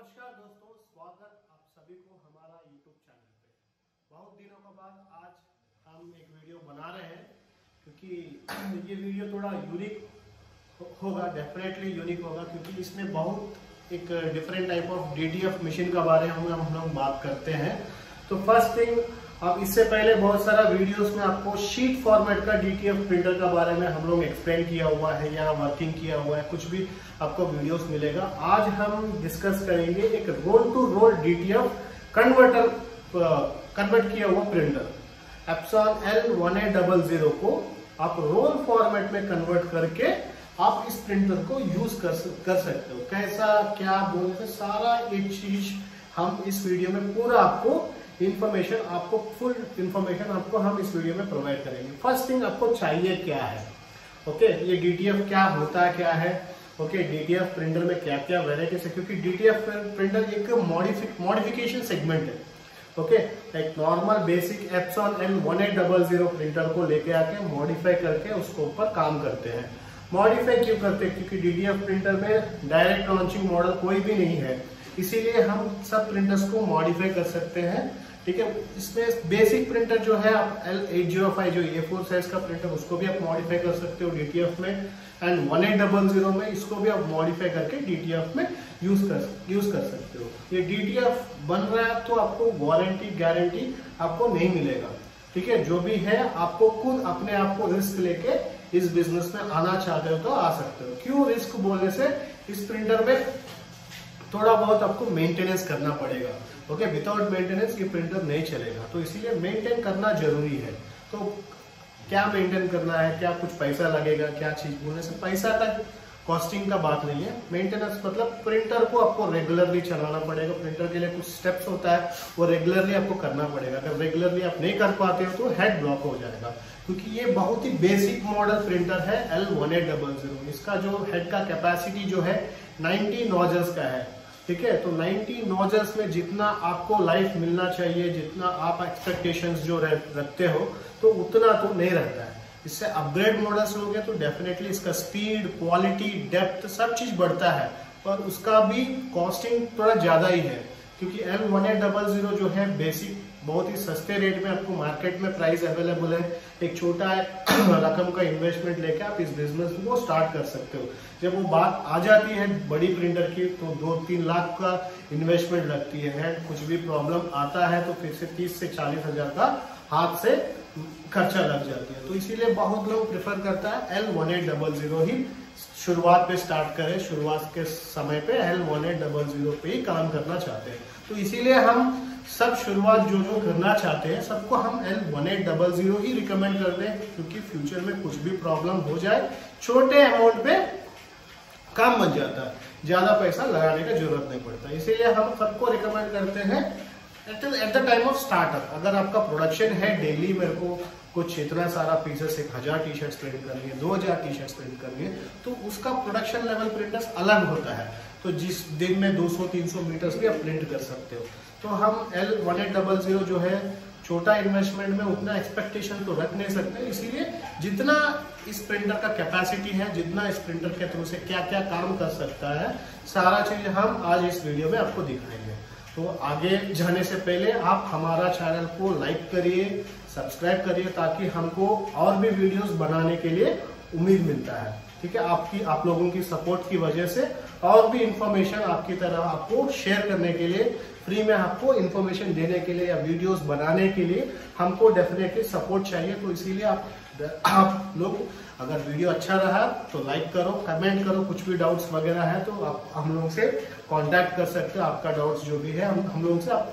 नमस्कार दोस्तों, स्वागत आप सभी को हमारा YouTube चैनल पे। बहुत दिनों के बाद आज हम एक वीडियो बना रहे हैं क्योंकि ये वीडियो थोड़ा यूनिक होगा, डेफिनेटली यूनिक होगा क्योंकि इसमें बहुत एक different type of DTF machine के बारे में हम लोग बात करते हैं। तो फर्स्ट थिंग, अब इससे पहले बहुत सारा वीडियोस में आपको शीट फॉर्मेट का DTF प्रिंटर के बारे में हम लोग एक्सप्लेन किया हुआ है या वर्किंग किया हुआ है, कुछ भी आपको वीडियोस मिलेगा। आज हम डिस्कस करेंगे एक roll to roll DTF convert किया हुआ प्रिंटर एप्सॉन L1800 को आप रोल फॉर्मेट में कन्वर्ट करके आप इस प्रिंटर को यूज कर सकते हो। कैसा, क्या बोलते, सारा एक चीज हम इस वीडियो में पूरा आपको इन्फॉर्मेशन, आपको फुल इन्फॉर्मेशन आपको हम इस वीडियो में प्रोवाइड करेंगे। फर्स्ट थिंग, आपको चाहिए क्या है, ओके ये DTF क्या होता है, क्या है, ओके DTF प्रिंटर में क्या क्या वेराइटीज है, क्योंकि DTF प्रिंटर एक मॉडिफिकेशन सेगमेंट है। ओके एक normal basic Epson L1800 printer को लेके आके मॉडिफाई करके उसको ऊपर काम करते हैं। मॉडिफाई क्यों करते हैं? क्योंकि DTF प्रिंटर में डायरेक्ट लॉन्चिंग मॉडल कोई भी नहीं है, इसीलिए हम सब प्रिंटर्स को मॉडिफाई कर सकते हैं। ठीक है, इसमें बेसिक प्रिंटर जो है आप L1805 जो A4 साइज का प्रिंटर उसको भी आप मॉडिफाई कर सकते हो DTF में, एंड 1800 में इसको भी आप मॉडिफाई करके DTF में यूज कर सकते हो। ये DTF बन रहा है तो आपको वारंटी गारंटी आपको नहीं मिलेगा। ठीक है, जो भी है आपको खुद अपने आप को रिस्क लेके इस बिजनेस में आना चाहते हो तो आ सकते हो। क्यों रिस्क बोलने से, इस प्रिंटर में थोड़ा बहुत आपको मेंटेनेंस करना पड़ेगा। ओके विदाउट मेंटेनेंस ये प्रिंटर नहीं चलेगा, तो इसीलिए मेंटेन करना जरूरी है। तो क्या मेंटेन करना है, क्या कुछ पैसा लगेगा, क्या चीज बोलने से पैसा तक कॉस्टिंग का बात नहीं है। मेंटेनेंस मतलब प्रिंटर को आपको रेगुलरली चलाना पड़ेगा, प्रिंटर के लिए कुछ स्टेप्स होता है वो रेगुलरली आपको करना पड़ेगा। अगर रेगुलरली आप नहीं कर पाते हो तो हेड ब्लॉक हो जाएगा, क्योंकि ये बहुत ही बेसिक मॉडल प्रिंटर है L1800। इसका जो हेड का कैपेसिटी जो है 90 नॉजल्स का है। ठीक है, तो 90 नॉजल्स में जितना आपको लाइफ मिलना चाहिए, जितना आप एक्सपेक्टेशंस जो रखते हो तो उतना तो नहीं रहता है। इससे अपग्रेड मॉडल्स हो गए तो डेफिनेटली इसका स्पीड, क्वालिटी, डेप्थ सब चीज बढ़ता है, पर उसका भी कॉस्टिंग थोड़ा ज़्यादा ही है क्योंकि L1800 जो है बेसिक बहुत ही सस्ते रेट में आपको मार्केट में प्राइस अवेलेबल है। एक छोटा रकम का इन्वेस्टमेंट लेके आप इस बिजनेस को स्टार्ट कर सकते हो। जब वो बात आ जाती है बड़ी प्रिंटर की तो 2-3 लाख का इन्वेस्टमेंट लगती है। कुछ भी प्रॉब्लम आता है तो फिर से 30 से 40 हजार का हाथ से खर्चा लग जाती है। तो इसीलिए बहुत लोग प्रेफर करता है L1800 ही शुरुआत पे स्टार्ट करें, शुरुआत के समय पे L1800 पे ही काम करना चाहते हैं। तो इसीलिए हम सब शुरुआत जो करना चाहते हैं सबको हम L1800 ही रिकमेंड कर रहे हैं, क्योंकि फ्यूचर में कुछ भी प्रॉब्लम हो जाए छोटे अमाउंट पे काम बन जाता है, ज्यादा पैसा लगाने का जरूरत नहीं पड़ता। इसीलिए हम सबको रिकमेंड करते हैं at the time of startup. अगर आपका प्रोडक्शन है डेली, मेरे को कुछ इतना सारा पीसेस 1000 टी-शर्ट्स प्रिंट करनी है, 2000 टी-शर्ट्स प्रिंट करनी है, तो उसका प्रोडक्शन लेवल प्रिंटर्स अलग होता है। तो जिस दिन में 200-300 मीटर्स भी आप प्रिंट कर सकते हो। तो हम L1800 जो है छोटा इन्वेस्टमेंट में उतना एक्सपेक्टेशन तो रख नहीं सकते, इसीलिए जितना इस प्रिंटर का कैपेसिटी है, जितना इस प्रिंटर के थ्रू से क्या क्या काम कर सकता है, सारा चीज हम आज इस वीडियो में आपको दिखाएंगे। तो आगे जाने से पहले आप हमारा चैनल को लाइक करिए, सब्सक्राइब करिए, ताकि हमको और भी वीडियोस बनाने के लिए उम्मीद मिलता है। ठीक है, आप लोगों की सपोर्ट की वजह से और भी इन्फॉर्मेशन आपकी तरह आपको शेयर करने के लिए, फ्री में आपको इन्फॉर्मेशन देने के लिए या वीडियोस बनाने के लिए हमको डेफिनेटली सपोर्ट चाहिए। तो इसीलिए आप लोग, अगर वीडियो अच्छा रहा तो लाइक करो, कमेंट करो, कुछ भी डाउट्स वगैरह है तो आप हम लोग से कांटेक्ट कर सकते हो। आपका डाउट्स जो भी है हम लोगों से आप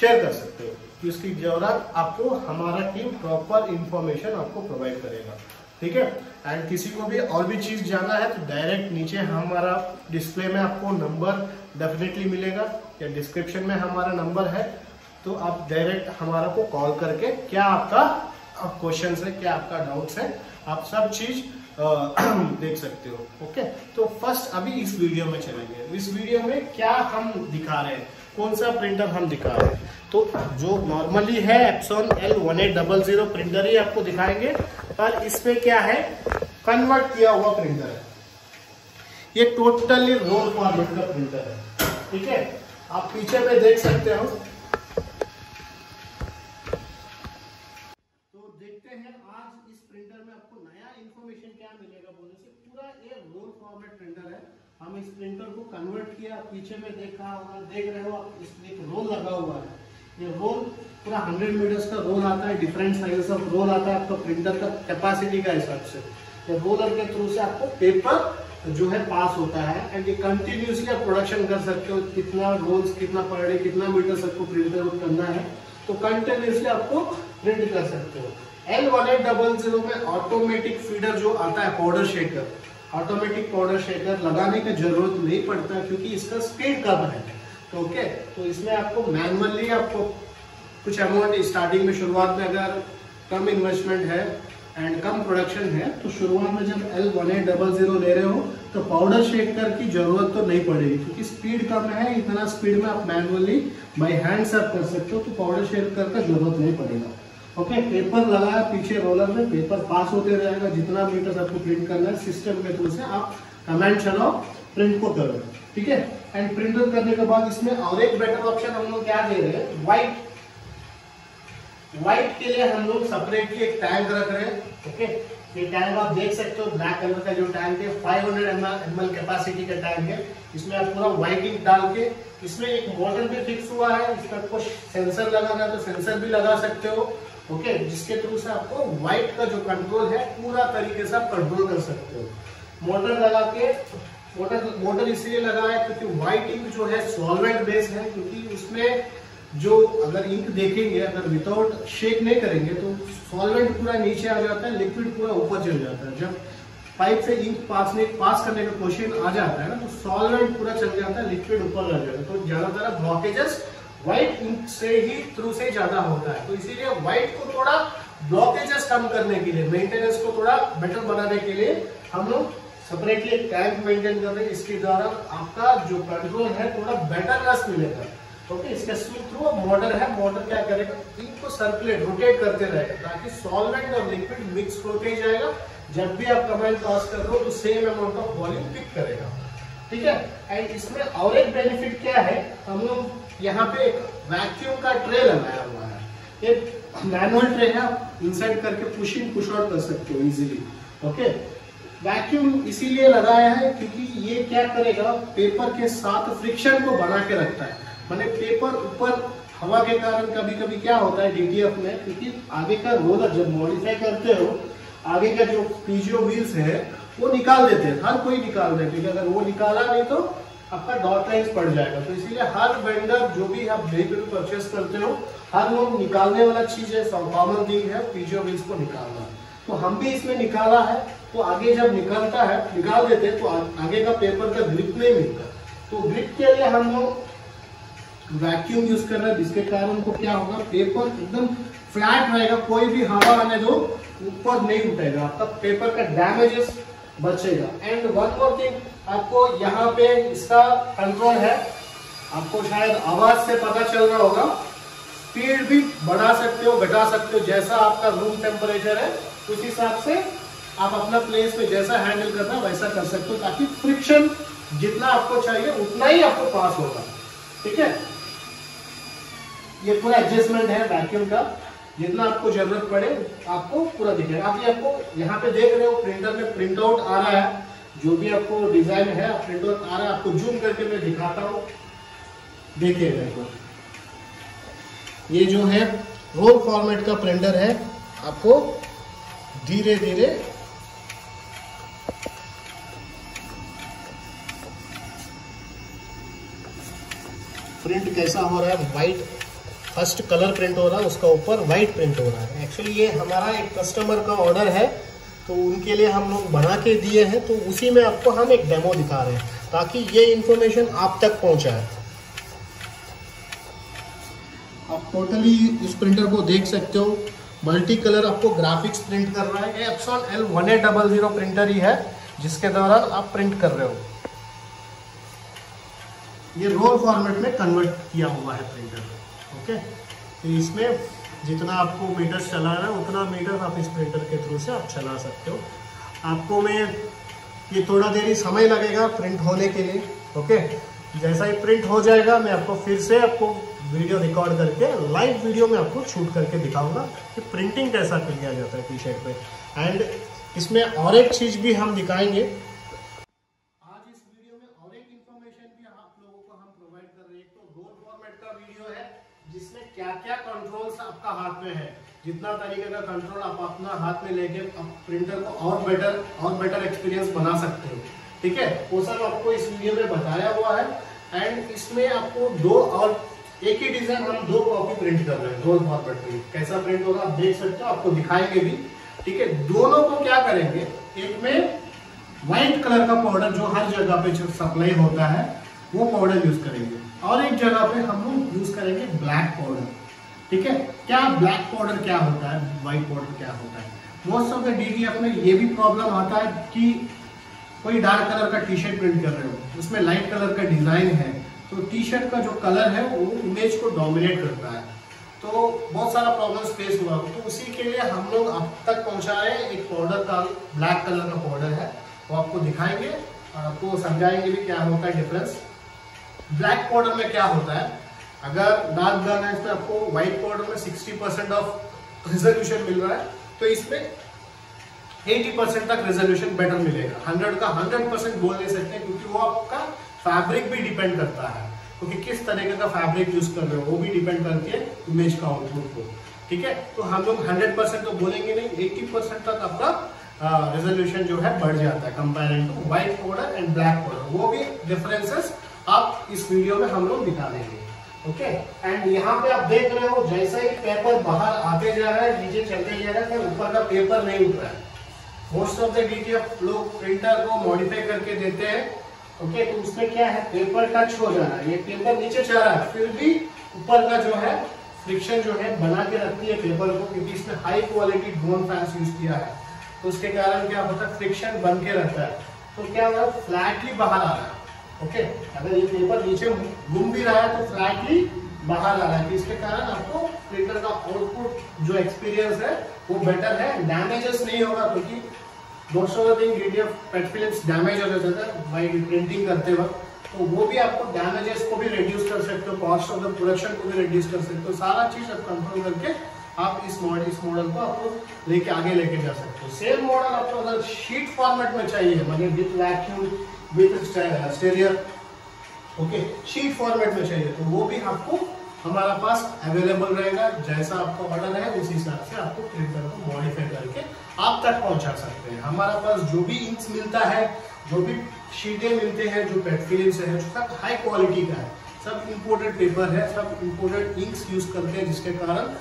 शेयर कर सकते हो, जिसकी जरूरत आपको हमारा टीम प्रॉपर इन्फॉर्मेशन आपको प्रोवाइड करेगा। ठीक है, एंड किसी को भी और भी चीज़ जानना है तो डायरेक्ट नीचे हमारा डिस्प्ले में आपको नंबर डेफिनेटली मिलेगा या डिस्क्रिप्शन में हमारा नंबर है, तो आप डायरेक्ट हमारा को कॉल करके क्या आपका क्वेश्चन है, क्या आपका डाउट्स है, आप सब चीज देख सकते हो। ओके तो फर्स्ट अभी इस वीडियो में चलेंगे। इस वीडियो में क्या हम दिखा रहे हैं, कौन सा प्रिंटर हम दिखा रहे हैं, तो जो नॉर्मली है एप्सॉन L1800 प्रिंटर ही आपको दिखाएंगे, पर इसमें क्या है कन्वर्ट किया हुआ प्रिंटर है। ये टोटली रोल फॉर्मेट का प्रिंटर है। ठीक है, आप पीछे में देख सकते हो। तो देखते हैं आज इस प्रिंटर में आपको नया इंफॉर्मेशन क्या मिलेगा। बोले से पूरा ये रोल फॉर्मेट प्रिंटर है, हम इस प्रिंटर को कन्वर्ट किया। पीछे में देखा होगा, देख रहे हो आप, इसमें एक रोल लगा हुआ है। ये रोल पूरा 100 मीटर्स का रोल आता है, डिफरेंट साइज ऑफ रोल आता है, आपका प्रिंटर का कैपेसिटी का हिसाब से। ये रोलर के थ्रू से आपको पेपर जो है पास होता है एंड ये कंटिन्यूसली आप प्रोडक्शन कर सकते हो। कितना रोल्स, कितना पर डे, कितना मीटर्स आपको प्रिंटर आउट करना है, तो कंटिन्यूसली आपको प्रिंट कर सकते हो। L1800 में ऑटोमेटिक फीडर जो आता है, powder shaker, automatic powder shaker लगाने की जरूरत नहीं पड़ता क्योंकि इसका स्पीड कम है। तो ओके, तो इसमें आपको मैनुअली आपको कुछ अमाउंट स्टार्टिंग में, शुरुआत में अगर कम इन्वेस्टमेंट है एंड कम प्रोडक्शन है तो शुरुआत में जब L1800 ले रहे हो तो पाउडर शेकर की जरूरत तो नहीं पड़ेगी क्योंकि स्पीड कम है। इतना स्पीड में आप मैनुअली बाय हैंड से आप कर सकते हो, तो पाउडर शेकर का जरूरत नहीं पड़ेगा। ओके, पेपर लगाया पीछे रोलर में, पेपर पास होते रहेगा। जितना मीटर आपको प्रिंट करना है सिस्टम के थ्रू से आप कमांड चलाओ, प्रिंट को करो, ठीक है। एंड प्रिंटर करने के बाद इसमें और एक बेटर ऑप्शन हम लोग क्या दे रहे हैं, व्हाइट। व्हाइट के लिए हम लोग सेपरेटली एक टैंक रख रहे हैं। ओके, ये टैंक आप देख सकते हो, ब्लैक कलर का जो टैंक है, 500 ml कैपेसिटी का टैंक है। इसमें आप पूरा वाइटिंग डाल के, इसमें एक मॉडल भी फिक्स हुआ है। इसमें आपको सेंसर लगाना है तो सेंसर भी लगा सकते हो। ओके, जिसके थ्रू से आपको व्हाइट का जो कंट्रोल है पूरा तरीके से आप कंट्रोल कर सकते हो। मोटर लगा के, मोटर इसलिए लगाया क्योंकि वाइटिंग जो है सॉल्वेंट बेस है, क्योंकि उसमें जो अगर इंक देखेंगे, अगर विदाउट शेक नहीं करेंगे तो सॉल्वेंट पूरा नीचे आ जाता है, लिक्विड पूरा ऊपर चल जाता है। जब पाइप से इंक पास करने का क्वेश्चन आ जाता है ना, तो सॉल्वेंट पूरा चल जाता है, लिक्विड ऊपर आ जाता है। तो ज्यादातर ब्लॉकेजेस व्हाइट इंक से ही थ्रू से ज्यादा होता है। तो इसीलिए व्हाइट को थोड़ा ब्लॉकेजेस कम करने के लिए, मेंटेनेंस को थोड़ा बेटर बनाने के लिए हम लोग सेपरेटली एक टैंक मेंटेन कर रहे हैं। इसके द्वारा आपका जो कंट्रोल है थोड़ा बेटर रस मिलेगा। ओके, इसके थ्रू मोटर है, मोटर क्या करेगा, इनको सर्कुलेट रोटेट करते रहेगा ताकि सॉल्वेंट और लिक्विड मिक्स होते ही जाएगा। जब भी आप कमांड पास कर दो तो same amount of volume pick करेगा, ठीक है। एंड इसमें और एक बेनिफिट क्या है, हम लोग यहाँ पे एक वैक्यूम का ट्रे लगाया हुआ है। एक मैनुअल ट्रे है, आप इंसर्ट करके पुश इन पुश आउट कर सकते हो इजिली। ओके, वैक्यूम इसीलिए लगाया है क्योंकि ये क्या करेगा, पेपर के साथ फ्रिक्शन को बना के रखता है। माने पेपर ऊपर हवा के कारण कभी कभी क्या होता है DTF में, क्योंकि आगे का रोलर जब मॉडिफाई करते हो, आगे का जो पीजीओ व्हील्स है वो निकाल देते हैं, हर कोई निकाल देते हैं, क्योंकि अगर वो निकाला नहीं तो आपका डॉट लाइन पड़ जाएगा। तो इसीलिए हर वेंडर, जो भी आप व्हीकल परचेस करते हो, हर लोग निकालने वाला चीज है, कॉमन थिंग है पीजीओ व्हील्स को निकालना। तो हम भी इसमें निकाला है, तो आगे जब निकलता है, निकाल देते हैं, तो आगे का पेपर का ग्रिप नहीं मिलता। तो ग्रिप के लिए हम लोग वैक्यूम यूज कर रहे हैं, जिसके कारण उनको क्या होगा, पेपर एकदम फ्लैट रहेगा, कोई भी हवा आने दो ऊपर नहीं उठेगा, आपका पेपर का डैमेजेस बचेगा। एंड वन मोर थिंग, आपको यहाँ पे इसका कंट्रोल है, आपको शायद आवाज से पता चल रहा होगा, स्पीड भी बढ़ा सकते हो, घटा सकते हो, जैसा आपका रूम टेम्परेचर है उस हिसाब से आप अपना प्लेस पे जैसा हैंडल करना है वैसा कर सकते हो, ताकि फ्रिक्शन जितना आपको चाहिए उतना ही आपको पास होगा, ठीक है। ये पूरा एडजस्टमेंट है वैक्यूम का, जितना आपको जरूरत पड़े आपको पूरा दिखेगा। आप ये आपको यहाँ पे देख रहे हो, प्रिंटर में प्रिंट आउट आ रहा है, जो भी आपको डिजाइन है प्रिंट आउट आ रहा है। आपको जूम करके मैं दिखाता हूँ, देखिएगा, ये जो है रोल फॉर्मेट का प्रिंटर है। आपको धीरे धीरे प्रिंट कैसा हो रहा है, व्हाइट फर्स्ट कलर प्रिंट हो रहा है, उसका ऊपर व्हाइट प्रिंट हो रहा है। एक्चुअली ये हमारा एक कस्टमर का ऑर्डर है, तो उनके लिए हम लोग बना के दिए हैं, तो उसी में आपको हम एक डेमो दिखा रहे हैं ताकि ये इंफॉर्मेशन आप तक पहुंचाए। आप टोटली इस प्रिंटर को देख सकते हो, मल्टी कलर आपको ग्राफिक्स प्रिंट कर रहा है। ये एप्सॉन L1800 प्रिंटर ही है जिसके द्वारा आप प्रिंट कर रहे हो। ये रोल फॉर्मेट में कन्वर्ट किया हुआ है प्रिंटर में। ओके, तो इसमें जितना आपको मीटर चलाना है उतना मीटर आप इस प्रिंटर के थ्रू से आप चला सकते हो। आपको मैं ये थोड़ा देरी समय लगेगा प्रिंट होने के लिए। ओके, जैसा ही प्रिंट हो जाएगा मैं आपको फिर से आपको वीडियो रिकॉर्ड करके लाइव वीडियो में आपको शूट करके दिखाऊंगा कि प्रिंटिंग कैसा कर लिया जाता है टी शर्ट पे। एंड इसमें और एक चीज भी हम दिखाएंगे आज इस वीडियो में, और एक इंफॉर्मेशन भी आप लोगों को हम प्रोवाइड कर रहे हैं। तो रोल फॉर्मेट का वीडियो है जिसमें क्या क्या कंट्रोल्स आपका हाथ में है, जितना तरीके का कंट्रोल आप अपना हाथ में लेके प्रिंटर को और बेटर एक्सपीरियंस बना सकते हो। ठीक है, वो सब आपको इस वीडियो में बताया हुआ है। एंड इसमें आपको दो और एक ही डिजाइन हम दो कॉपी प्रिंट कर रहे हैं, रोल फॉर्मेट में कैसा प्रिंट होगा आप देख सकते हो, आपको दिखाएंगे भी। ठीक है, दोनों को क्या करेंगे, एक में व्हाइट कलर का पाउडर जो हर जगह पे सप्लाई होता है वो पाउडर यूज करेंगे, और एक जगह पे हम लोग यूज करेंगे ब्लैक पाउडर। ठीक है, क्या ब्लैक पाउडर क्या होता है, व्हाइट पाउडर क्या होता है, मोस्ट ऑफ द DTF में ये भी प्रॉब्लम आता है कि कोई डार्क कलर का टी शर्ट प्रिंट कर रहे हो, उसमें लाइट कलर का डिजाइन है, तो टी शर्ट का जो कलर है वो इमेज को डोमिनेट करता है, तो बहुत सारा प्रॉब्लम फेस हुआ। तो उसी के लिए हम लोग अब तक पहुंचाए एक पाउडर का, ब्लैक कलर का पाउडर है, वो आपको दिखाएंगे और आपको समझाएंगे भी क्या होता है डिफरेंस। ब्लैक पाउडर में क्या होता है, अगर डार्क कलर है तो आपको व्हाइट पाउडर में 60% ऑफ रिजोल्यूशन मिल रहा है, तो इसमें 80% तक रेजोल्यूशन बेटर मिलेगा। 100 का 100% बोल नहीं सकते क्योंकि वो आपका फैब्रिक भी डिपेंड करता है, क्योंकि किस तरीके का फैब्रिक यूज कर रहे हो वो भी डिपेंड करती है इमेज का आउटपुट को। ठीक है, तो हम लोग 100% तो बोलेंगे नहीं, 80% तक आपका रेजोल्यूशन जो है बढ़ जाता है comparison to white powder and black powder. वो भी डिफरेंसेस आप इस वीडियो में हम लोग दिखा देंगे। ओके, एंड यहाँ पे आप देख रहे हो जैसे ही पेपर बाहर आते जा रहा है, नीचे चलते जा रहा है, ऊपर का पेपर नहीं उठ रहा है। मोस्ट ऑफ द DTF लोग प्रिंटर को मॉडिफाई करके देते हैं। ओके, तो उसमें क्या है, पेपर टच हो जा रहा है, ये पेपर नीचे जा रहा है, फिर भी ऊपर का जो है फ्रिक्शन जो है बना के रखती है पेपर को, क्योंकि इसमें high quality drone fans use किया है, तो उसके कारण क्या होता है, फ्रिक्शन बन के रहता है, तो क्या होगा फ्लैटली बाहर आ रहा है। ओके, अगर ये पेपर नीचे घूम भी रहा है तो फ्लैटली बाहर आ रहा है, इसके कारण आपको प्रिंटर का आउटपुट जो एक्सपीरियंस है वो बेटर है, डैमेजेस नहीं होगा, क्योंकि most of the DTF PET films damage हो जाता है बाई प्रिंटिंग करते वक्त, तो वो भी आपको डैमेजेस को भी रिड्यूस कर सकते हो, कॉस्ट ऑफ द प्रोडक्शन को भी रिड्यूस कर सकते हो, सारा चीज आप कंट्रोल करके आप इस मॉडल को आपको लेके आगे लेके जा सकते हो। सेम मॉडल आपको अगर शीट फॉर्मेट में चाहिए, मतलब with vacuum with stirrer, okay sheet format में चाहिए, तो वो भी आपको हमारा पास अवेलेबल रहेगा। जैसा आपको ऑर्डर है उसी हिसाब से आपको प्रिंटर को मॉडिफाई करके आप तक पहुंचा सकते हैं। हमारा पास जो भी इंक्स मिलता है, जो भी शीटें मिलते हैं, जो पैट फिल्म्स है, जो सब हाई क्वालिटी का है, सब इंपोर्टेड पेपर है, सब इंपोर्टेड इंक्स यूज करते हैं, जिसके कारण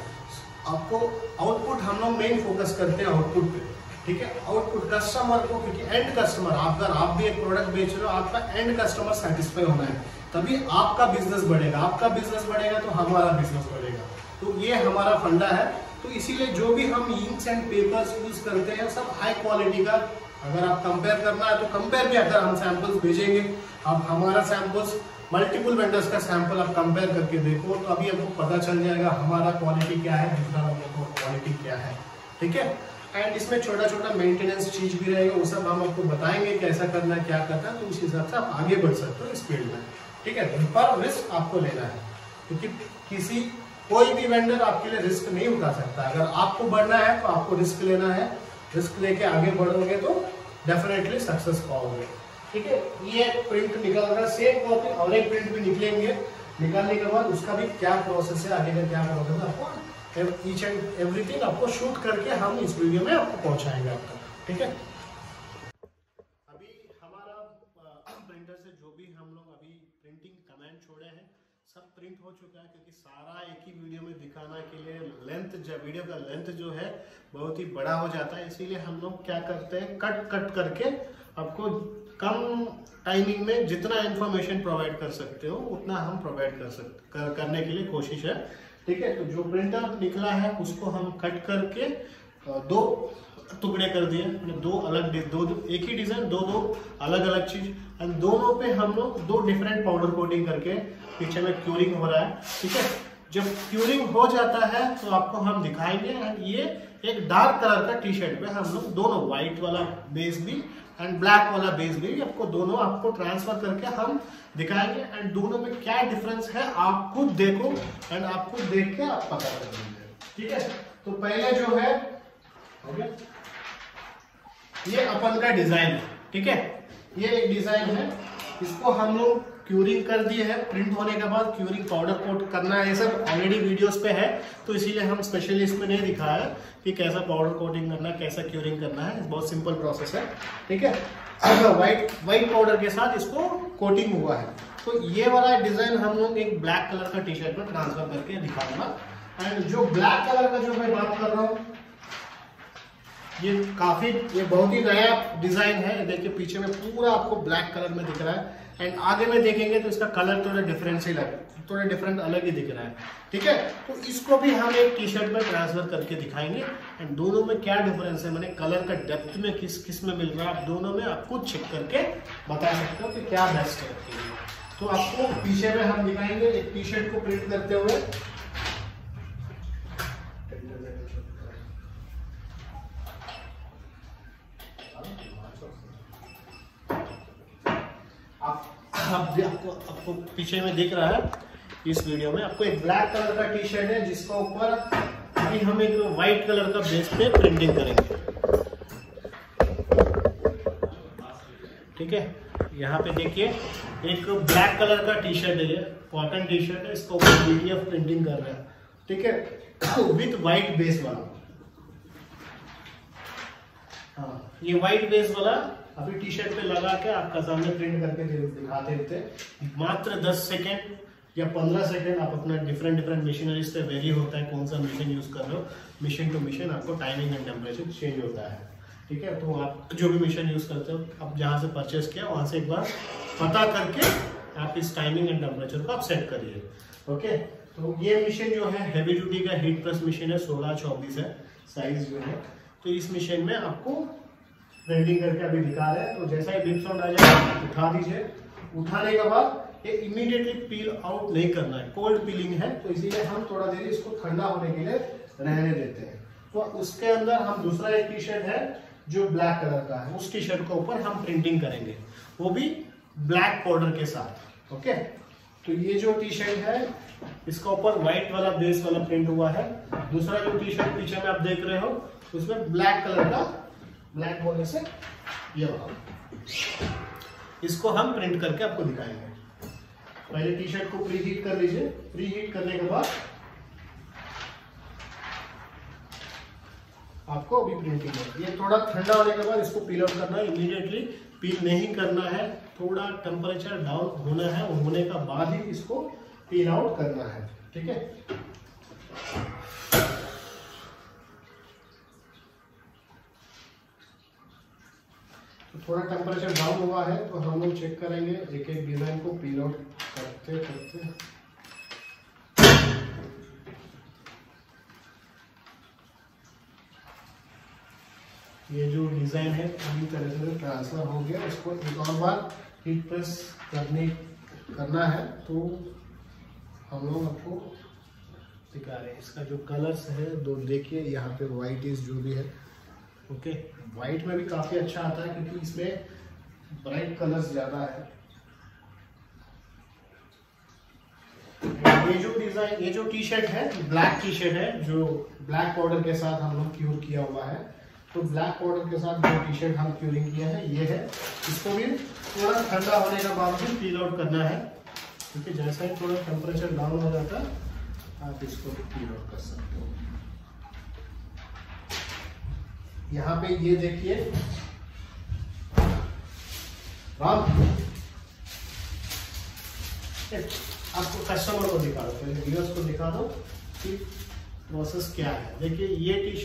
आपको आउटपुट हम लोग मेन फोकस करते हैं आउटपुट पे। ठीक है, आउटपुट कस्टमर को, क्योंकि एंड कस्टमर अगर आप भी एक प्रोडक्ट बेच रहे हो, आपका एंड कस्टमर सेटिस्फाई होना है, तभी आपका बिजनेस बढ़ेगा, आपका बिजनेस बढ़ेगा तो हमारा बिजनेस बढ़ेगा, तो ये हमारा फंडा है। तो इसीलिए जो भी हम इंक्स एंड पेपर्स यूज करते हैं सब हाई क्वालिटी का, अगर आप कंपेयर करना है तो कंपेयर भी, अगर हम सैंपल्स भेजेंगे, आप हमारा सैंपल्स मल्टीपल वेंडर्स का सैंपल आप कंपेयर करके देखो, तो अभी आपको पता चल जाएगा हमारा क्वालिटी क्या है, दूसरा लोगों का क्वालिटी क्या है। ठीक है, एंड इसमें छोटा छोटा मेंटेनेंस चीज भी रहेगा, वो सब हम आपको बताएंगे कैसा करना है क्या करना है, तो उस हिसाब से आप आगे बढ़ सकते हो इस फील्ड में। ठीक है, पर रिस्क आपको लेना है, क्योंकि कोई भी वेंडर आपके लिए रिस्क नहीं उठा सकता। अगर आपको बढ़ना है तो आपको रिस्क लेना है, रिस्क लेके आगे बढ़ोगे तो डेफिनेटली सक्सेस पाओगे। ठीक है, ये प्रिंट निकल रहा है, सेम कॉपी और एक प्रिंट भी निकलेंगे, निकालने के बाद उसका भी क्या प्रोसेस है, आगे का क्या प्रोसेस है, आपको ईच एंड एवरीथिंग आपको शूट करके हम इस वीडियो में आपको पहुंचाएंगे आपका। ठीक है, सब प्रिंट हो चुका है, क्योंकि सारा एक ही वीडियो में दिखाना के लिए वीडियो का लेंथ जो है बहुत ही बड़ा हो जाता है, इसीलिए हम लोग क्या करते हैं कट करके आपको कम टाइमिंग में जितना इन्फॉर्मेशन प्रोवाइड कर सकते हो उतना हम प्रोवाइड करने के लिए कोशिश है। ठीक है, तो जो प्रिंटर निकला है उसको हम कट करके दो टुकड़े कर दिए, मतलब एक ही डिजाइन दो अलग अलग चीज, एंड दोनों पे हम लोग दो डिफरेंट पाउडर कोटिंग करके पीछे में क्यूरिंग हो रहा है। ठीक है, जब क्यूरिंग हो जाता है तो आपको हम दिखाएंगे। एंड ये एक डार्क कलर का टी शर्ट पे हम लोग दोनों व्हाइट वाला बेस भी एंड ब्लैक वाला बेस भी आपको दोनों आपको ट्रांसफर करके हम दिखाएंगे एंड दोनों में क्या डिफरेंस है आप खुद देखो एंड आप खुद देख के आप पता कर लेंगे। ठीक है, तो पहले जो है ये अपन का डिजाइन है। ठीक है, ये एक डिजाइन है, इसको हम लोग क्यूरिंग कर दिए है। प्रिंट होने के बाद क्यूरिंग पाउडर कोट करना है, ये सब ऑलरेडी वीडियोस पे है तो इसीलिए हम स्पेशली इसमें नहीं दिखाया कि कैसा पाउडर कोटिंग करना है, कैसा क्यूरिंग करना है, बहुत सिंपल प्रोसेस है। ठीक है, वाइट पाउडर के साथ इसको कोटिंग हुआ है। तो ये वाला डिजाइन हम लोग एक ब्लैक कलर का टी शर्ट में ट्रांसफर करके दिखाऊंगा। एंड जो ब्लैक कलर का जो मैं बात कर रहा हूँ ये बहुत ही नया डिजाइन है। देखिए पीछे में पूरा आपको ब्लैक कलर में दिख रहा है एंड आगे में देखेंगे तो इसका कलर थोड़ा डिफरेंट ही लगे, थोड़ा डिफरेंट अलग ही दिख रहा है। ठीक है, तो इसको भी हम एक टी शर्ट पर ट्रांसफर करके दिखाएंगे एंड दोनों में क्या डिफरेंस है, मैंने कलर का डेप्थ में किस में मिल रहा है, आप दोनों में आपको चेक करके बता सकते हो कि क्या बेस्ट है। तो आपको पीछे में हम दिखाएंगे एक टी शर्ट को प्रिंट करते हुए। आपको पीछे में दिख रहा है इस वीडियो में आपको एक ब्लैक कलर का टी शर्ट है जिसका ऊपर अभी हम एक व्हाइट कलर का बेस पे प्रिंटिंग करेंगे। ठीक है, यहाँ पे देखिए एक ब्लैक कलर का टी शर्ट है, कॉटन टी शर्ट है, इसका ऊपर डीटीएफ प्रिंटिंग कर रहा है। ठीक है, विथ व्हाइट बेस वाला, हाँ ये व्हाइट बेस वाला अभी टी शर्ट पे लगा के आपका सामने प्रिंट करके दिखाते रहते। मात्र 10 सेकेंड या 15 सेकेंड आप अपना डिफरेंट मशीनरी से वेरी होता है, कौन सा मशीन यूज कर रहे हो, मशीन टू मशीन आपको टाइमिंग एंड टेम्परेचर चेंज होता है। ठीक है, तो आप जो भी मशीन यूज करते हो, आप जहाँ से परचेस किया वहाँ से एक बार पता करके आप इस टाइमिंग एंड टेम्परेचर को आप सेट करिए। ओके, तो ये मशीन जो है हैवी ड्यूटी का हीट प्रेस मशीन है, 16x24 है साइज जो है। तो इस मशीन में आपको प्रिंटिंग करके अभी दिखा रहे हैं। तो जैसा ही बीप साउंड आ जाए उठा दीजिए, उठाने के बाद ये इमीडिएटली पील आउट नहीं करना है, कोल्ड पीलिंग है तो इसीलिए हम थोड़ा देर इसको ठंडा होने के लिए रहने देते हैं। तो उसके अंदर हम दूसरा एक टी शर्ट है जो ब्लैक कलर का है, उस टी शर्ट के ऊपर हम प्रिंटिंग करेंगे, वो भी ब्लैक पाउडर के साथ। ओके, तो ये जो टी शर्ट है इसका ऊपर व्हाइट वाला बेस वाला प्रिंट हुआ है। दूसरा जो टी शर्ट पीछे में आप देख रहे हो उसमें ब्लैक कलर का ब्लैक बोर्ड से ये वाला, इसको हम प्रिंट करके आपको दिखाएंगे। पहले टी शर्ट को प्री हीट कर लीजिए, प्री हीट करने के बाद आपको अभी प्रिंटिंग है। ये थोड़ा ठंडा होने के बाद इसको पील आउट करना है, इमीडिएटली पील नहीं करना है, थोड़ा टेम्परेचर डाउन होना है, होने के बाद ही इसको पील आउट करना है। ठीक है, थोड़ा टेम्परेचर डाउन हुआ है तो हम लोग चेक करेंगे एक एक डिजाइन को पील आउट करते करते। ये जो डिजाइन है पूरी तरह से ट्रांसफर हो गया, इसको एक और बार हीट प्रेस करना है तो हम लोग आपको दिखा रहे हैं। इसका जो कलर्स है दो देखिए, यहाँ पे व्हाइट इज जो भी है। ओके, व्हाइट में भी काफ़ी अच्छा आता है क्योंकि इसमें ब्राइट कलर्स ज़्यादा है। ये जो डिज़ाइन, ये जो टी शर्ट है ब्लैक टी शर्ट है जो ब्लैक पाउडर के साथ हम लोग क्यूर किया हुआ है। तो ब्लैक पाउडर के साथ जो टी शर्ट हम क्यूरिंग किया है ये है, इसको भी थोड़ा ठंडा होने के बाद भी पील आउट करना है क्योंकि जैसा ही थोड़ा टेम्परेचर डाउन हो जाता है आप इसको भी पील आउट कर सकते हो। यहाँ पे ये देखिए आपको कस्टमर को दिखा दो, पहले व्यूअर्स को दिखा दो कि प्रोसेस क्या है। देखिए ये टी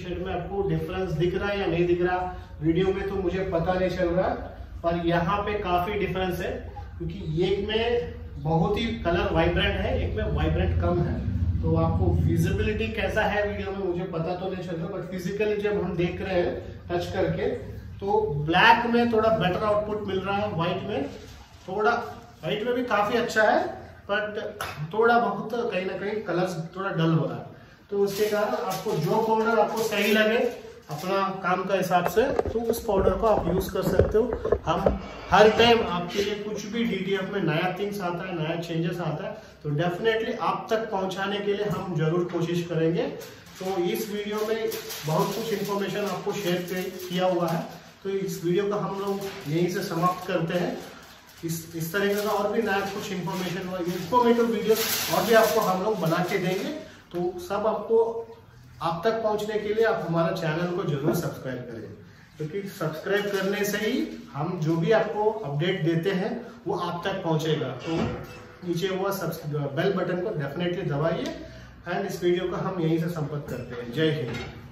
शर्ट में आपको डिफरेंस दिख रहा है या नहीं दिख रहा, वीडियो में तो मुझे पता नहीं चल रहा पर यहाँ पे काफी डिफरेंस है क्योंकि एक में बहुत ही कलर वाइब्रेंट है, एक में वाइब्रेंट कम है। तो आपको फिजिबिलिटी कैसा है वीडियो में मुझे पता तो नहीं चल रहा बट फिजिकली जब हम देख रहे हैं टच करके तो ब्लैक में थोड़ा बेटर आउटपुट मिल रहा है, व्हाइट में भी काफी अच्छा है बट थोड़ा बहुत कहीं ना कहीं कलर्स थोड़ा डल हो रहा है। तो उसके कारण आपको जो कॉर्नर आपको सही लगे अपना काम का हिसाब से, तो उस पाउडर को आप यूज़ कर सकते हो। हम हर टाइम आपके लिए कुछ भी DTF में नया थिंग्स आता है, नया चेंजेस आता है, तो डेफिनेटली आप तक पहुंचाने के लिए हम जरूर कोशिश करेंगे। तो इस वीडियो में बहुत कुछ इन्फॉर्मेशन आपको शेयर किया हुआ है, तो इस वीडियो का हम लोग यहीं से समाप्त करते हैं। इस तरीके का और भी नया कुछ इन्फॉर्मेशन और इन्फॉर्मेटिव वीडियो और भी आपको हम लोग बना के देंगे। तो सब आपको आप तक पहुंचने के लिए आप हमारा चैनल को जरूर सब्सक्राइब करें, क्योंकि सब्सक्राइब करने से ही हम जो भी आपको अपडेट देते हैं वो आप तक पहुंचेगा। तो नीचे हुआ बेल बटन को डेफिनेटली दबाइए एंड इस वीडियो को हम यहीं से संपर्क करते हैं। जय हिंद।